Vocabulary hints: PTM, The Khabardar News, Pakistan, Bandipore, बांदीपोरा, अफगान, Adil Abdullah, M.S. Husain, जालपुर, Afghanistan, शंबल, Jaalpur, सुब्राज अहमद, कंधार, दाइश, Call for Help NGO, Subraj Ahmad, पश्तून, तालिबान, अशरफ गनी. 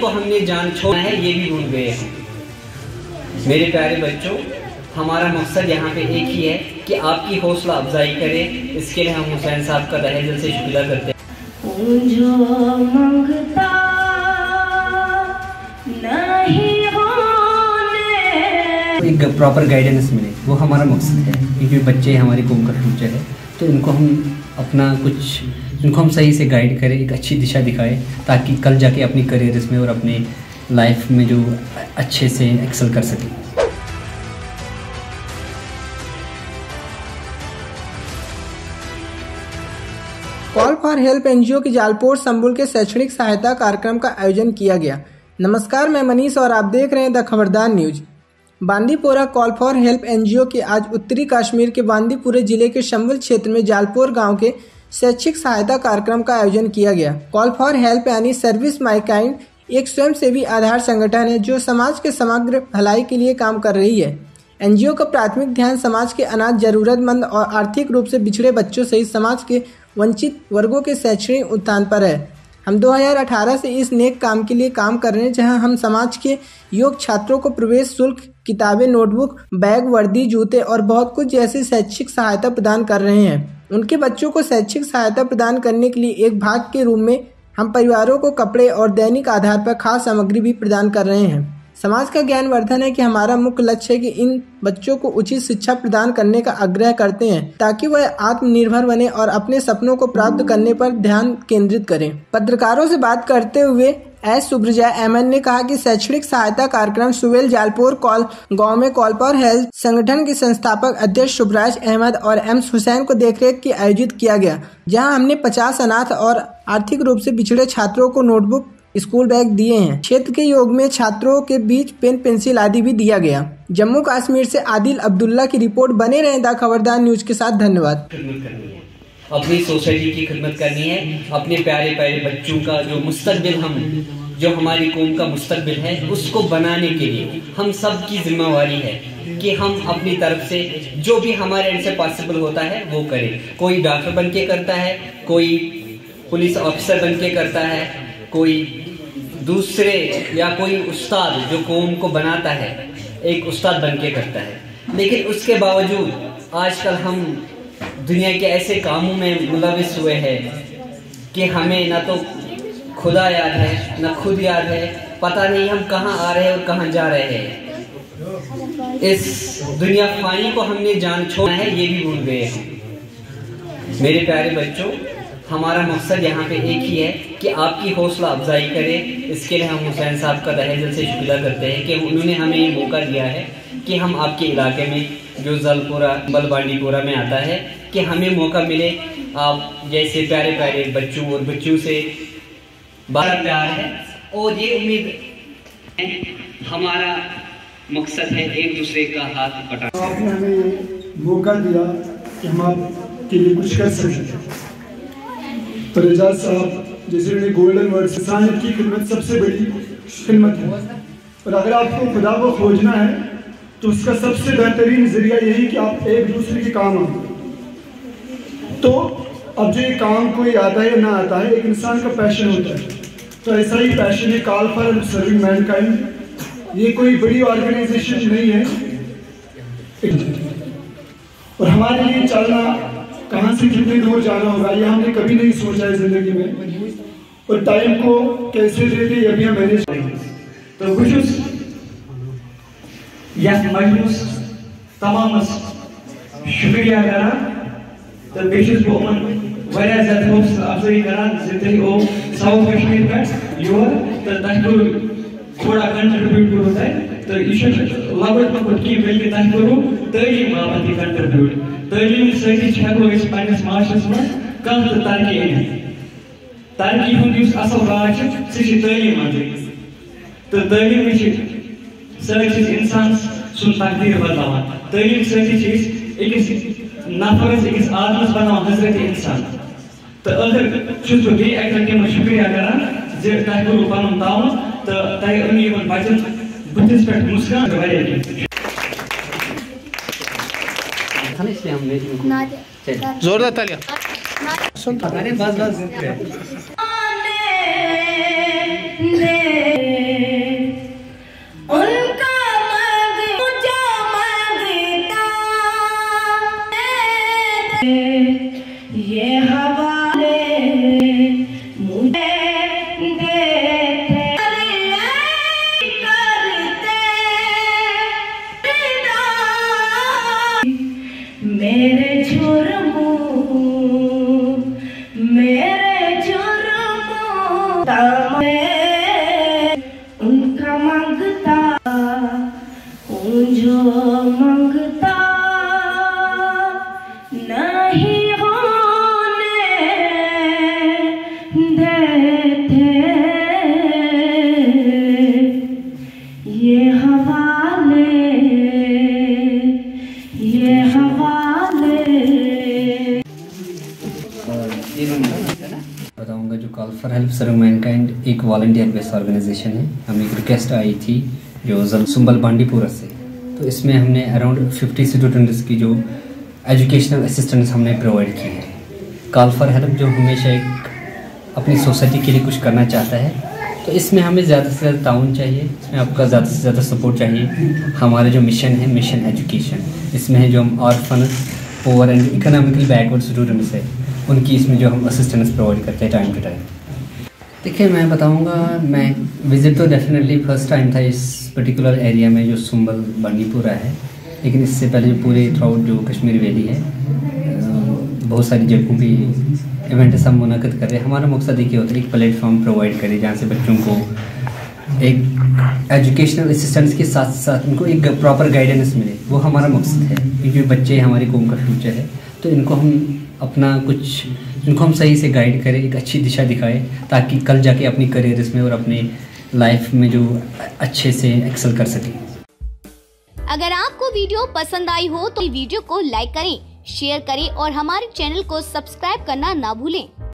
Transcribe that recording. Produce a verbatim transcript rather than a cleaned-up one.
को हमने जान छोड़ा है ये भी भूल गए हैं। मेरे प्यारे बच्चों, हमारा मकसद यहाँ पे एक ही है कि आपकी हौसला अफजाई करें। इसके लिए हम हुसैन साहब का तहे दिल से शुक्रिया करते हैं। जो मंगता नहीं होने एक प्रॉपर गाइडेंस मिले, वो हमारा मकसद है। क्योंकि बच्चे हमारी कौम का फ्यूचर है, तो इनको हम अपना कुछ इनको हम सही से गाइड करें, एक अच्छी दिशा दिखाएं, ताकि कल जाके अपनी करियर इसमें और अपने लाइफ में जो अच्छे से एक्सेल कर सकें। कॉल फॉर हेल्प एनजीओ की जालपुर संबुल के शैक्षणिक सहायता कार्यक्रम का आयोजन किया गया। नमस्कार, मैं मनीष और आप देख रहे हैं the Khabardar news. बांदीपोरा call for help NGO के आज उत्तरी कश्मीर के बांदीपुरे जिले के शंबल क्षेत्र में जालपुर गांव के शैक्षिक सहायता कार्यक्रम का आयोजन किया गया। कॉल फॉर हेल्प यानी सर्विस माई काइंड एक स्वयंसेवी आधार संगठन है जो समाज के समग्र भलाई के लिए काम कर रही है। एनजीओ का प्राथमिक ध्यान समाज के अनाथ, जरूरतमंद और आर्थिक रूप से पिछड़े बच्चों सहित समाज के वंचित वर्गों के शैक्षणिक उत्थान पर है। हम दो हज़ार अठारह से इस नेक काम के लिए काम कर रहे हैं, जहां हम समाज के योग्य छात्रों को प्रवेश शुल्क, किताबें, नोटबुक, बैग, वर्दी, जूते और बहुत कुछ जैसी शैक्षिक सहायता प्रदान कर रहे हैं। उनके बच्चों को शैक्षिक सहायता प्रदान करने के लिए एक भाग के रूप में हम परिवारों को कपड़े और दैनिक आधार पर खास सामग्री भी प्रदान कर रहे हैं। समाज का ज्ञानवर्धन है कि हमारा मुख्य लक्ष्य है कि इन बच्चों को उचित शिक्षा प्रदान करने का आग्रह करते हैं, ताकि वह आत्मनिर्भर बने और अपने सपनों को प्राप्त करने पर ध्यान केंद्रित करें। पत्रकारों से बात करते हुए एस सुब्रज अहमद ने कहा कि शैक्षणिक सहायता कार्यक्रम सुवेल जालपुर कॉल गांव में कॉल फॉर हेल्प संगठन के संस्थापक अध्यक्ष सुब्राज अहमद और एम एस हुसैन को देखरेख की आयोजित किया गया, जहां हमने पचास अनाथ और आर्थिक रूप से पिछड़े छात्रों को नोटबुक, स्कूल बैग दिए हैं। क्षेत्र के योग में छात्रों के बीच पेन, पेंसिल आदि भी दिया गया। जम्मू कश्मीर से आदिल अब्दुल्ला की रिपोर्ट। बने रहें द खबरदार न्यूज के साथ। धन्यवाद। अपनी सोसाइटी की खिदमत करनी है, अपने प्यारे प्यारे बच्चों का जो मुस्तकबिल, हम जो हमारी कौम का मुस्तकबिल है उसको बनाने के लिए हम सब की जिम्मेवारी है कि हम अपनी तरफ से जो भी हमारे एंड से पॉसिबल होता है वो करें। कोई डॉक्टर बन के करता है, कोई पुलिस ऑफिसर बन के करता है, कोई दूसरे या कोई उस्ताद जो कौम को बनाता है एक उस्ताद बन के करता है। लेकिन उसके बावजूद आजकल हम दुनिया के ऐसे कामों में मुलविस हुए हैं कि हमें ना तो खुदा याद है ना खुद याद है। पता नहीं हम कहाँ आ रहे हैं और कहाँ जा रहे हैं। इस दुनिया फानी को हमने जान छोड़ा है, ये भी भूल गए हैं। मेरे प्यारे बच्चों, हमारा मकसद यहाँ पे एक ही है कि आपकी हौसला अफजाई करें। इसके लिए हम हुसैन साहब का तहे दिल से शुक्रिया करते हैं कि उन्होंने हमें ये मौका दिया है कि हम आपके इलाके में जो जालपुरा बल बांडीपोरा में आता है कि हमें मौका मिले आप जैसे प्यारे प्यारे बच्चों और बच्चों से बात प्यार है। और ये उम्मीद हमारा मकसद है एक दूसरे का हाथ बटाना। आपने हमें मौका दिया कि हम आपके लिए कुछ कर सकें। सुब्रज साहब जैसे उन्हें गोल्डन वर्ड इंसान की खिदमत सबसे बड़ी खिदमत है, और अगर आपको खुदा को खोजना है तो उसका सबसे बेहतरीन जरिया यही कि आप एक दूसरे के काम आओ। तो अब जो ये काम कोई आता है या ना आता है, एक इंसान का पैशन होता है, तो ऐसा ही पैशन है call for help serving mankind. ये कोई बड़ी ऑर्गेनाइजेशन नहीं है, और हमारे लिए चलना कहाँ से कितने दूर जाना होगा ये हमने कभी नहीं सोचा है जिंदगी में, और टाइम को कैसे देते ये भी हम मैनेज करेंगे। तो खुशूस या मजलूस तमाम शुक्रिया करा तो बेशुस बोमन वैरा ज़्यादा होप्स अफसरी करा जितने ओ साउथ कश्मीर का योर तो ताकि थोड़ा कंट्रीब्यूट होता है तो इशू लागत में कुछ की बिल के ताकि तो ये मामले कंट्रीब्यूट तलीम सो पानस माशस मे कम तो तरक्की अन तरक्की हूं असल राज सलीम मज तो तलीम इंसान सुन तकदीर बदलान तलीम सकिस नफरस अकिस आदमस बना हजरत इंसान तो अगर चुनाव बे अकल शुक्रिया करान जो तुम करू पुन तावन तो तुम इन बच्चन बुथिस पे मुस्कान इसलिए हमने जोरदार तालियां। अरे बस बस for help serve my kind एक वॉलंटियर बेस्ड ऑर्गेनाइजेशन है। हमें एक रिक्वेस्ट आई थी जो शंबल बांडीपुर से, तो इसमें हमने अराउंड फिफ्टी स्टूडेंट्स की जो एजुकेशनल असिस्टेंस हमने प्रोवाइड की है। कॉल फॉर हेल्प जो हमेशा एक अपनी सोसाइटी के लिए कुछ करना चाहता है, तो इसमें हमें ज़्यादा से ज़्यादा ताउन चाहिए, इसमें आपका ज़्यादा से ज़्यादा सपोर्ट चाहिए। हमारा जो मिशन है, मिशन एजुकेशन, इसमें है जो हम orphan poor and economically backward students है उनकी इसमें जो हम असिस्टेंस प्रोवाइड करते हैं टाइम टू टाइम। देखिए, मैं बताऊंगा, मैं विज़िट तो डेफिनेटली फर्स्ट टाइम था इस पर्टिकुलर एरिया में जो शंबल बांडीपुरा है, लेकिन इससे पहले पूरे थ्रू आउट जो कश्मीर वैली है बहुत सारी जगहों पे इवेंट्स हम मुनक़द कर रहे हैं। हमारा मकसद ये होता है एक प्लेटफॉर्म प्रोवाइड करें जहाँ से बच्चों को एक एजुकेशनल असिस्टेंस के साथ साथ उनको एक प्रॉपर गाइडेंस मिले, वो हमारा मकसद है। क्योंकि बच्चे हमारी कौम का फ्यूचर है, तो इनको हम अपना कुछ इनको हम सही से गाइड करें, एक अच्छी दिशा दिखाएं, ताकि कल जाके अपनी करियर इसमें और अपने लाइफ में जो अच्छे से एक्सेल कर सकें। अगर आपको वीडियो पसंद आई हो तो वीडियो को लाइक करें, शेयर करें और हमारे चैनल को सब्सक्राइब करना ना भूलें।